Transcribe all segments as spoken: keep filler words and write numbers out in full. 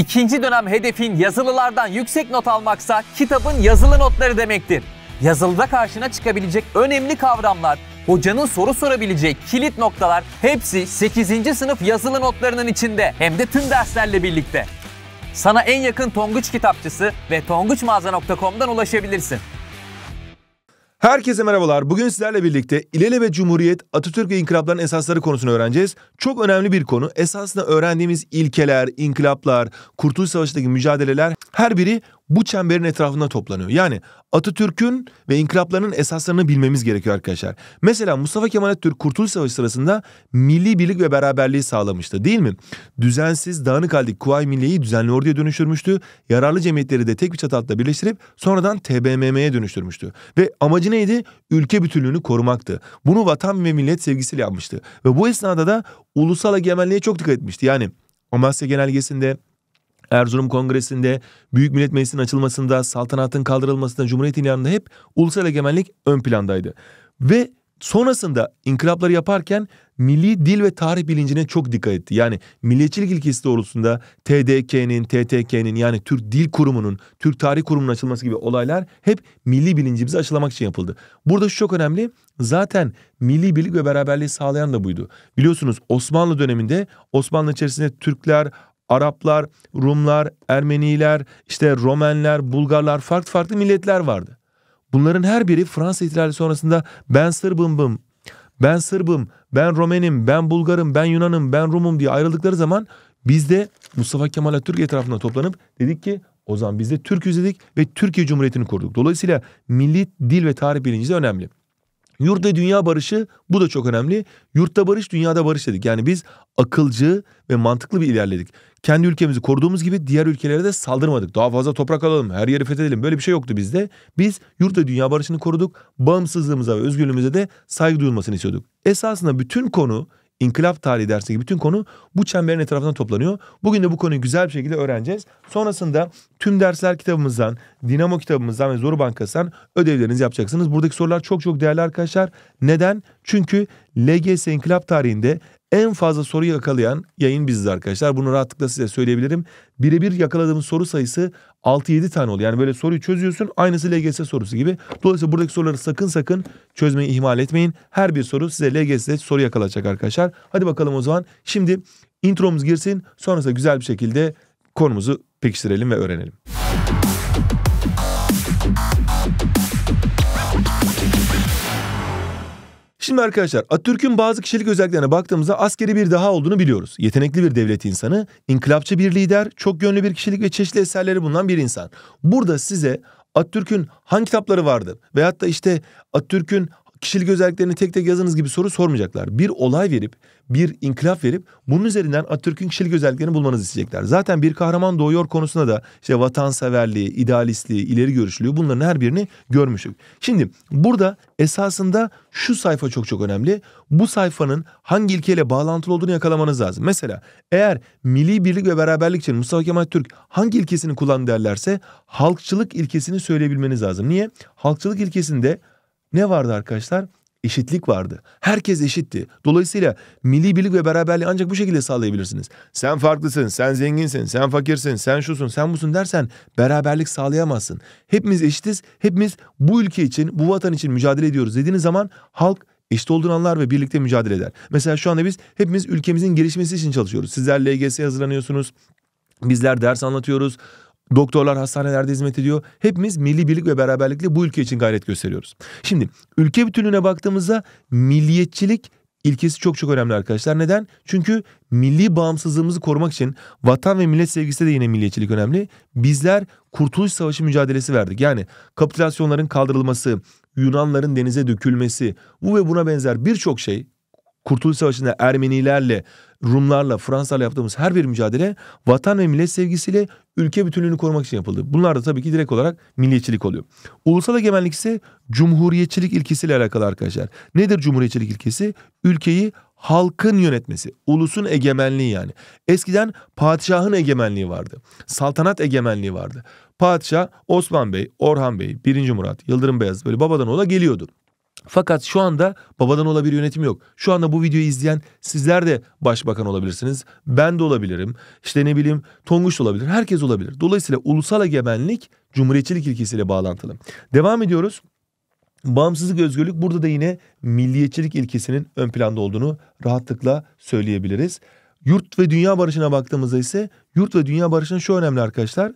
İkinci dönem hedefin yazılılardan yüksek not almaksa kitabın yazılı notları demektir. Yazılıda karşına çıkabilecek önemli kavramlar, hocanın soru sorabileceği kilit noktalar hepsi sekizinci sınıf yazılı notlarının içinde, hem de tüm derslerle birlikte. Sana en yakın Tonguç kitapçısı ve tonguç mağaza nokta com'dan ulaşabilirsin. Herkese merhabalar. Bugün sizlerle birlikte İlele ve Cumhuriyet, Atatürk ve İnkılapların esasları konusunu öğreneceğiz. Çok önemli bir konu. Esasında öğrendiğimiz ilkeler, inkılaplar, Kurtuluş Savaşı'ndaki mücadeleler her biri bu çemberin etrafında toplanıyor. Yani Atatürk'ün ve inkılaplarının esaslarını bilmemiz gerekiyor arkadaşlar. Mesela Mustafa Kemal Atatürk Kurtuluş Savaşı sırasında milli birlik ve beraberliği sağlamıştı, değil mi? Düzensiz, dağınık halde Kuvayi Milliye'yi düzenli orduya dönüştürmüştü. Yararlı cemiyetleri de tek bir çatı altında birleştirip sonradan T B M M'ye dönüştürmüştü. Ve amacı neydi? Ülke bütünlüğünü korumaktı. Bunu vatan ve millet sevgisiyle yapmıştı. Ve bu esnada da ulusal egemenliğe çok dikkat etmişti. Yani Amasya Genelgesi'nde, Erzurum Kongresi'nde, Büyük Millet Meclisi'nin açılmasında, saltanatın kaldırılmasında, Cumhuriyet ilanında hep ulusal egemenlik ön plandaydı. Ve sonrasında inkılapları yaparken milli dil ve tarih bilincine çok dikkat etti. Yani milliyetçilik ilkesi doğrultusunda T D K'nin, T T K'nin yani Türk Dil Kurumu'nun, Türk Tarih Kurumu'nun açılması gibi olaylar hep milli bilincimizi aşılamak için yapıldı. Burada şu çok önemli, zaten milli birlik ve beraberliği sağlayan da buydu. Biliyorsunuz Osmanlı döneminde Osmanlı içerisinde Türkler, Araplar, Rumlar, Ermeniler, işte Romenler, Bulgarlar, farklı farklı milletler vardı. Bunların her biri Fransa İhtilali sonrasında ben Sırbım'ım, ben Sırbım, ben Romenim, ben Bulgarım, ben Yunanım, ben Rum'um diye ayrıldıkları zaman biz de Mustafa Kemal Atatürk etrafında toplanıp dedik ki o zaman biz de Türk'üz dedik ve Türkiye Cumhuriyeti'ni kurduk. Dolayısıyla milli dil ve tarih bilinci de önemli. Yurt ve dünya barışı, bu da çok önemli. Yurtta barış, dünyada barış dedik. Yani biz akılcı ve mantıklı bir ilerledik. Kendi ülkemizi koruduğumuz gibi diğer ülkelere de saldırmadık. Daha fazla toprak alalım, her yeri fethedelim. Böyle bir şey yoktu bizde. Biz yurt ve dünya barışını koruduk. Bağımsızlığımıza ve özgürlüğümüze de saygı duyulmasını istiyorduk. Esasında bütün konu, İnkılap tarihi dersindeki bütün konu bu çemberin etrafından toplanıyor. Bugün de bu konuyu güzel bir şekilde öğreneceğiz. Sonrasında tüm dersler kitabımızdan, Dinamo kitabımızdan ve Zoru Bankası'ndan ödevlerinizi yapacaksınız. Buradaki sorular çok çok değerli arkadaşlar. Neden? Çünkü L G S İnkılap tarihinde en fazla soru yakalayan yayın biziz arkadaşlar. Bunu rahatlıkla size söyleyebilirim. Birebir yakaladığımız soru sayısı altı yedi tane oluyor. Yani böyle soruyu çözüyorsun, aynısı L G S sorusu gibi. Dolayısıyla buradaki soruları sakın sakın çözmeyi ihmal etmeyin. Her bir soru size L G S'de soru yakalayacak arkadaşlar. Hadi bakalım o zaman. Şimdi intromuz girsin. Sonrasında güzel bir şekilde konumuzu pekiştirelim ve öğrenelim. Şimdi arkadaşlar Atatürk'ün bazı kişilik özelliklerine baktığımızda askeri bir daha olduğunu biliyoruz. Yetenekli bir devlet insanı, inkılapçı bir lider, çok yönlü bir kişilik ve çeşitli eserleri bulunan bir insan. Burada size Atatürk'ün hangi kitapları vardı veyahut da işte Atatürk'ün kişilik özelliklerini tek tek yazınız gibi soru sormayacaklar. Bir olay verip, bir inkılap verip bunun üzerinden Atatürk'ün kişilik özelliklerini bulmanızı isteyecekler. Zaten bir kahraman doğuyor konusunda da işte vatanseverliği, idealistliği, ileri görüşlülüğü bunların her birini görmüştük. Şimdi burada esasında şu sayfa çok çok önemli. Bu sayfanın hangi ilkeyle bağlantılı olduğunu yakalamanız lazım. Mesela eğer milli birlik ve beraberlik için Mustafa Kemal Atatürk hangi ilkesini kullandı derlerse halkçılık ilkesini söyleyebilmeniz lazım. Niye? Halkçılık ilkesinde ne vardı arkadaşlar? Eşitlik vardı. Herkes eşitti. Dolayısıyla milli birlik ve beraberliği ancak bu şekilde sağlayabilirsiniz. Sen farklısın, sen zenginsin, sen fakirsin, sen şusun, sen busun dersen beraberlik sağlayamazsın. Hepimiz eşitiz, hepimiz bu ülke için, bu vatan için mücadele ediyoruz dediğiniz zaman halk eşit olduğunu anlar ve birlikte mücadele eder. Mesela şu anda biz hepimiz ülkemizin gelişmesi için çalışıyoruz. Sizler L G S'ye hazırlanıyorsunuz, bizler ders anlatıyoruz. Doktorlar hastanelerde hizmet ediyor. Hepimiz milli birlik ve beraberlikle bu ülke için gayret gösteriyoruz. Şimdi ülke bütünlüğüne baktığımızda milliyetçilik ilkesi çok çok önemli arkadaşlar. Neden? Çünkü milli bağımsızlığımızı korumak için vatan ve millet sevgisi de yine milliyetçilik önemli. Bizler Kurtuluş Savaşı mücadelesi verdik. Yani kapitülasyonların kaldırılması, Yunanların denize dökülmesi, bu ve buna benzer birçok şey. Kurtuluş Savaşı'nda Ermenilerle, Rumlarla, Fransızlarla yaptığımız her bir mücadele vatan ve millet sevgisiyle ülke bütünlüğünü korumak için yapıldı. Bunlar da tabii ki direkt olarak milliyetçilik oluyor. Ulusal egemenlik ise cumhuriyetçilik ilkesiyle alakalı arkadaşlar. Nedir cumhuriyetçilik ilkesi? Ülkeyi halkın yönetmesi, ulusun egemenliği yani. Eskiden padişahın egemenliği vardı, saltanat egemenliği vardı. Padişah Osman Bey, Orhan Bey, birinci Murat, Yıldırım Beyazıt böyle babadan oğula geliyordu. Fakat şu anda babadan ola bir yönetim yok. Şu anda bu videoyu izleyen sizler de başbakan olabilirsiniz. Ben de olabilirim. İşte ne bileyim Tonguç olabilir. Herkes olabilir. Dolayısıyla ulusal egemenlik cumhuriyetçilik ilkesiyle bağlantılı. Devam ediyoruz. Bağımsızlık, özgürlük, burada da yine milliyetçilik ilkesinin ön planda olduğunu rahatlıkla söyleyebiliriz. Yurt ve dünya barışına baktığımızda ise yurt ve dünya barışının şu önemli arkadaşlar.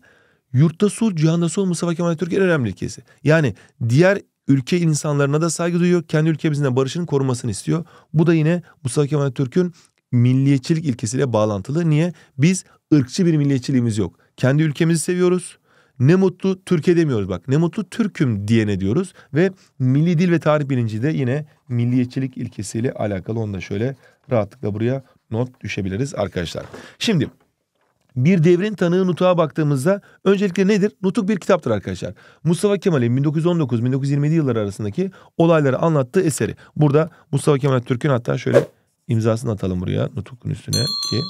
Yurtta sulh, cihanda sulh Mustafa Kemal Atatürk'ün önemli ilkesi. Yani diğer ülke insanlarına da saygı duyuyor. Kendi ülkemizin de barışının korunmasını istiyor. Bu da yine Mustafa Kemal Atatürk'ün milliyetçilik ilkesiyle bağlantılı. Niye? Biz ırkçı bir milliyetçiliğimiz yok. Kendi ülkemizi seviyoruz. Ne mutlu Türkiye demiyoruz bak. Ne mutlu Türk'üm diyene diyoruz. Ve milli dil ve tarih bilinci de yine milliyetçilik ilkesiyle alakalı. Onu da şöyle rahatlıkla buraya not düşebiliriz arkadaşlar. Şimdi bir devrin tanığı Nutuk'a baktığımızda öncelikle nedir? Nutuk bir kitaptır arkadaşlar. Mustafa Kemal'in bin dokuz yüz on dokuz bin dokuz yüz yirmi yedi yılları arasındaki olayları anlattığı eseri. Burada Mustafa Kemal Atatürk'ün hatta şöyle imzasını atalım buraya Nutuk'un üstüne ki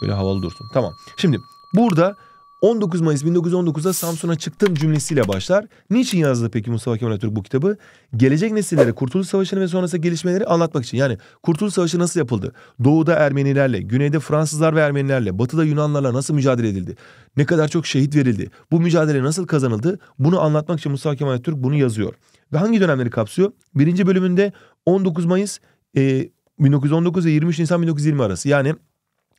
şöyle havalı dursun. Tamam. Şimdi burada on dokuz Mayıs bin dokuz yüz on dokuz'da Samsun'a çıktım cümlesiyle başlar. Niçin yazdı peki Mustafa Kemal Atatürk bu kitabı? Gelecek nesillere Kurtuluş Savaşı'nı ve sonrası gelişmeleri anlatmak için. Yani Kurtuluş Savaşı nasıl yapıldı? Doğuda Ermenilerle, güneyde Fransızlar ve Ermenilerle, batıda Yunanlarla nasıl mücadele edildi? Ne kadar çok şehit verildi? Bu mücadele nasıl kazanıldı? Bunu anlatmak için Mustafa Kemal Atatürk bunu yazıyor. Ve hangi dönemleri kapsıyor? Birinci bölümünde on dokuz Mayıs bin dokuz yüz on dokuz ve yirmi üç Nisan bin dokuz yüz yirmi arası. Yani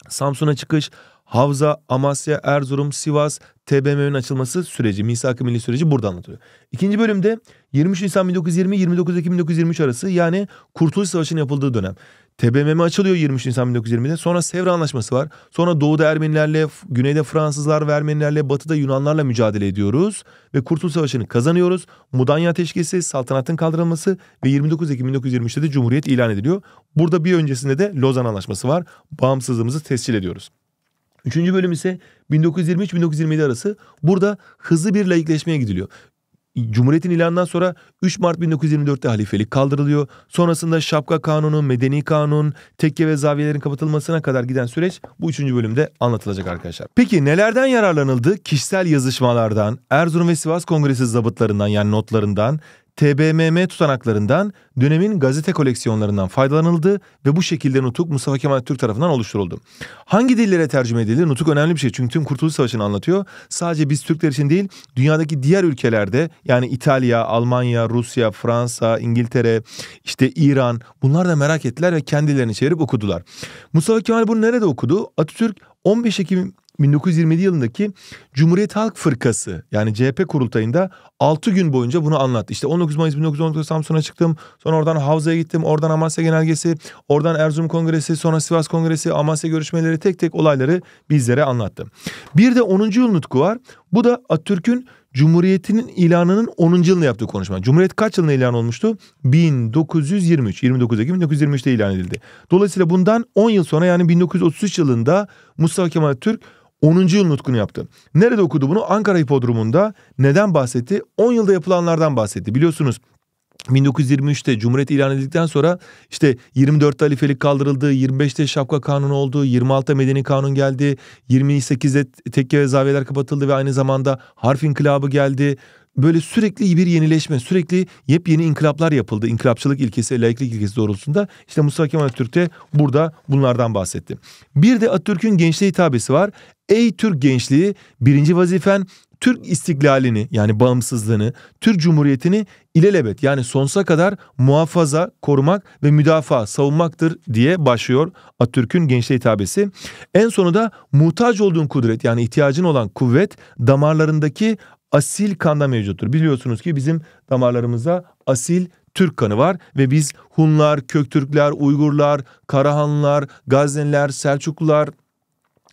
Samsun'a çıkış, Havza, Amasya, Erzurum, Sivas, T B M M'nin açılması süreci, misak-ı milli süreci burada anlatılıyor. İkinci bölümde yirmi üç Nisan bin dokuz yüz yirmi, yirmi dokuz Ekim bin dokuz yüz yirmi üç arası yani Kurtuluş Savaşı'nın yapıldığı dönem. T B M M açılıyor yirmi üç Nisan bin dokuz yüz yirmi'de. Sonra Sevr Anlaşması var. Sonra doğuda Ermenilerle, güneyde Fransızlar ve Ermenilerle, batıda Yunanlarla mücadele ediyoruz. Ve Kurtuluş Savaşı'nı kazanıyoruz. Mudanya Teşkisi, saltanatın kaldırılması ve yirmi dokuz Ekim bin dokuz yüz yirmi üç'te de Cumhuriyet ilan ediliyor. Burada bir öncesinde de Lozan Anlaşması var. Bağımsızlığımızı tescil ediyoruz. Üçüncü bölüm ise bin dokuz yüz yirmi üç bin dokuz yüz yirmi yedi arası. Burada hızlı bir laikleşmeye gidiliyor. Cumhuriyetin ilanından sonra üç Mart bin dokuz yüz yirmi dört'te halifelik kaldırılıyor. Sonrasında şapka kanunu, medeni kanun, tekke ve zaviyelerin kapatılmasına kadar giden süreç bu üçüncü bölümde anlatılacak arkadaşlar. Peki nelerden yararlanıldı? Kişisel yazışmalardan, Erzurum ve Sivas Kongresi zabıtlarından yani notlarından, T B M M tutanaklarından, dönemin gazete koleksiyonlarından faydalanıldı ve bu şekilde Nutuk Mustafa Kemal Atatürk tarafından oluşturuldu. Hangi dillere tercüme edildi? Nutuk önemli bir şey çünkü tüm Kurtuluş Savaşı'nı anlatıyor. Sadece biz Türkler için değil, dünyadaki diğer ülkelerde yani İtalya, Almanya, Rusya, Fransa, İngiltere, işte İran, bunlar da merak ettiler ve kendilerini çevirip okudular. Mustafa Kemal bunu nerede okudu? Atatürk on beş Ekim bin dokuz yüz yirmi yedi yılındaki Cumhuriyet Halk Fırkası yani C H P kurultayında altı gün boyunca bunu anlattı. İşte on dokuz Mayıs bin dokuz yüz on dokuz'da Samsun'a çıktım. Sonra oradan Havza'ya gittim. Oradan Amasya Genelgesi. Oradan Erzurum Kongresi. Sonra Sivas Kongresi. Amasya görüşmeleri. Tek tek olayları bizlere anlattı. Bir de onuncu yıl nutku var. Bu da Atatürk'ün Cumhuriyet'in ilanının onuncu yılını yaptığı konuşma. Cumhuriyet kaç yılında ilan olmuştu? bin dokuz yüz yirmi üç. yirmi dokuz Ekim bin dokuz yüz yirmi üç'te ilan edildi. Dolayısıyla bundan on yıl sonra yani bin dokuz yüz otuz üç yılında Mustafa Kemal Atatürk onuncu yıl nutkunu yaptı. Nerede okudu bunu? Ankara Hipodromu'nda. Neden bahsetti? on yılda yapılanlardan bahsetti. Biliyorsunuz bin dokuz yüz yirmi üç'te Cumhuriyet ilan edildikten sonra işte yirmi dört'te halifelik kaldırıldı, yirmi beş'te şapka kanunu oldu, yirmi altı'ta medeni kanun geldi, yirmi sekiz'te tekke ve zaviyeler kapatıldı ve aynı zamanda harf inkılabı geldi. Böyle sürekli bir yenileşme, sürekli yepyeni inkılaplar yapıldı. İnkılapçılık ilkesi, laiklik ilkesi doğrultusunda. İşte Mustafa Kemal Atatürk de burada bunlardan bahsetti. Bir de Atatürk'ün gençliğe hitabesi var. Ey Türk gençliği, birinci vazifen Türk istiklalini yani bağımsızlığını, Türk Cumhuriyeti'ni ilelebet yani sonsuza kadar muhafaza, korumak ve müdafaa, savunmaktır diye başlıyor Atatürk'ün gençliğe hitabesi. En sonu da muhtaç olduğun kudret yani ihtiyacın olan kuvvet damarlarındaki asil kanda mevcuttur. Biliyorsunuz ki bizim damarlarımızda asil Türk kanı var ve biz Hunlar, Köktürkler, Uygurlar, Karahanlılar, Gazneliler, Selçuklular,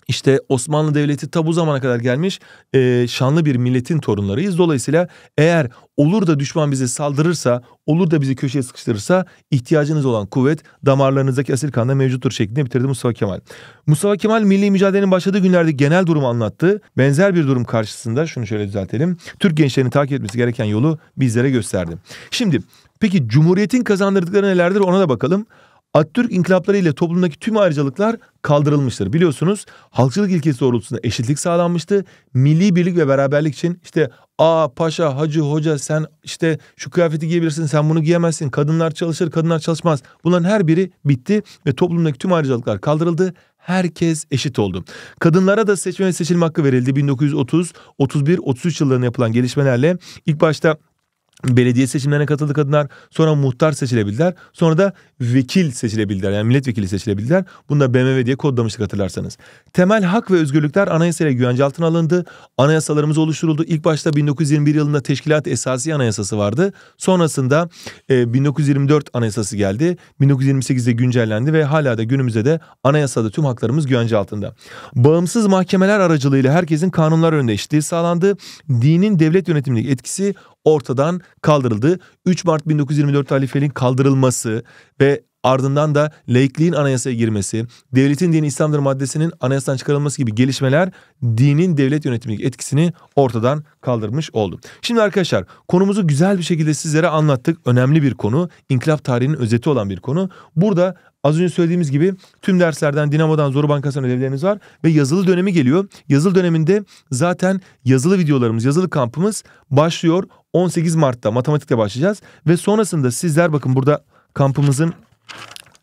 İşte Osmanlı Devleti ta bu zamana kadar gelmiş e, şanlı bir milletin torunlarıyız. Dolayısıyla eğer olur da düşman bize saldırırsa, olur da bizi köşeye sıkıştırırsa ihtiyacınız olan kuvvet damarlarınızdaki asil kanda mevcuttur şeklinde bitirdi Mustafa Kemal. Mustafa Kemal milli mücadelenin başladığı günlerde genel durumu anlattı. Benzer bir durum karşısında şunu şöyle düzeltelim. Türk gençlerinin takip etmesi gereken yolu bizlere gösterdi. Şimdi peki Cumhuriyet'in kazandırdıkları nelerdir ona da bakalım. Atatürk inkılapları ile toplumdaki tüm ayrıcalıklar kaldırılmıştır. Biliyorsunuz halkçılık ilkesi doğrultusunda eşitlik sağlanmıştı. Milli birlik ve beraberlik için işte aa paşa, hacı, hoca sen işte şu kıyafeti giyebilirsin, sen bunu giyemezsin. Kadınlar çalışır, kadınlar çalışmaz. Bunların her biri bitti ve toplumdaki tüm ayrıcalıklar kaldırıldı. Herkes eşit oldu. Kadınlara da seçme ve seçilme hakkı verildi. bin dokuz yüz otuz, otuz bir, otuz üç yıllarında yapılan gelişmelerle ilk başta belediye seçimlerine katıldı kadınlar, sonra muhtar seçilebildiler, sonra da vekil seçilebildiler, yani milletvekili seçilebildiler. Bunu da B M W diye kodlamıştık hatırlarsanız. Temel hak ve özgürlükler anayasayla güvence altına alındı. Anayasalarımız oluşturuldu. İlk başta bin dokuz yüz yirmi bir yılında Teşkilat Esasi Anayasası vardı. Sonrasında e, bin dokuz yüz yirmi dört Anayasası geldi. bin dokuz yüz yirmi sekiz'de güncellendi ve hala da günümüzde de anayasada tüm haklarımız güvence altında. Bağımsız mahkemeler aracılığıyla herkesin kanunlar önünde eşitliği sağlandı. Dinin devlet yönetimindeki etkisi ortadan kaldırıldı. üç Mart bin dokuz yüz yirmi dört halifeliğin kaldırılması ve ardından da laikliğin anayasaya girmesi, devletin dini İslam'dır maddesinin anayasadan çıkarılması gibi gelişmeler dinin devlet yönetimindeki etkisini ortadan kaldırmış oldu. Şimdi arkadaşlar konumuzu güzel bir şekilde sizlere anlattık. Önemli bir konu. İnkılap tarihinin özeti olan bir konu. Burada az önce söylediğimiz gibi tüm derslerden, Dinamo'dan, Zoru Bankası'ndan ödevleriniz var ve yazılı dönemi geliyor. Yazılı döneminde zaten yazılı videolarımız, yazılı kampımız başlıyor. on sekiz Mart'ta matematikte başlayacağız ve sonrasında sizler bakın burada kampımızın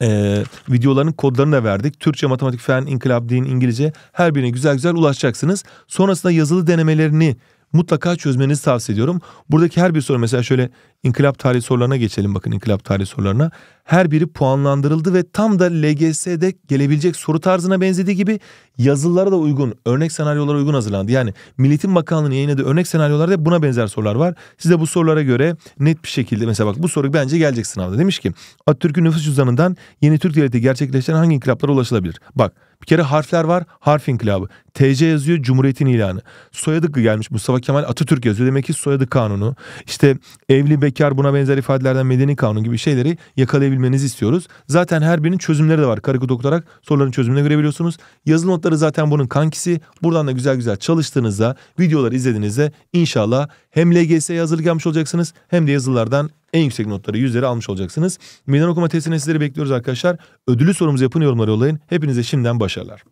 Ee, videoların kodlarını da verdik. Türkçe, matematik, fen, inkılap, din, İngilizce her birine güzel güzel ulaşacaksınız. Sonrasında yazılı denemelerini mutlaka çözmenizi tavsiye ediyorum. Buradaki her bir soru, mesela şöyle inkılap tarihi sorularına geçelim, bakın inkılap tarihi sorularına. Her biri puanlandırıldı ve tam da L G S'de gelebilecek soru tarzına benzediği gibi yazılılara da uygun, örnek senaryolara uygun hazırlandı. Yani Milli Eğitim Bakanlığı'nın yayınladığı örnek senaryolarda buna benzer sorular var. Siz de bu sorulara göre net bir şekilde, mesela bak bu soru bence gelecek sınavda. Demiş ki Atatürk'ün nüfus cüzdanından yeni Türk devleti gerçekleştiren hangi inkılaplara ulaşılabilir? Bak bir kere harfler var, harf inkılabı. T C yazıyor, Cumhuriyet'in ilanı. Soyadı gelmiş, Mustafa Kemal Atatürk yazıyor. Demek ki soyadı kanunu. İşte evli, bekar, buna benzer ifadelerden medeni kanun gibi şeyleri yakalayabilmenizi istiyoruz. Zaten her birinin çözümleri de var. Karakod okutarak soruların çözümüne görebiliyorsunuz. Yazılı notları zaten bunun kankisi. Buradan da güzel güzel çalıştığınızda, videoları izlediğinizde inşallah hem L G S'ye hazırlık yapmış olacaksınız hem de yazılılardan en yüksek notları, yüzleri almış olacaksınız. Meydan okuma testine sizleri bekliyoruz arkadaşlar. Ödülü sorumuzu yapın, yorumları yollayın. Hepinize şimdiden başarılar.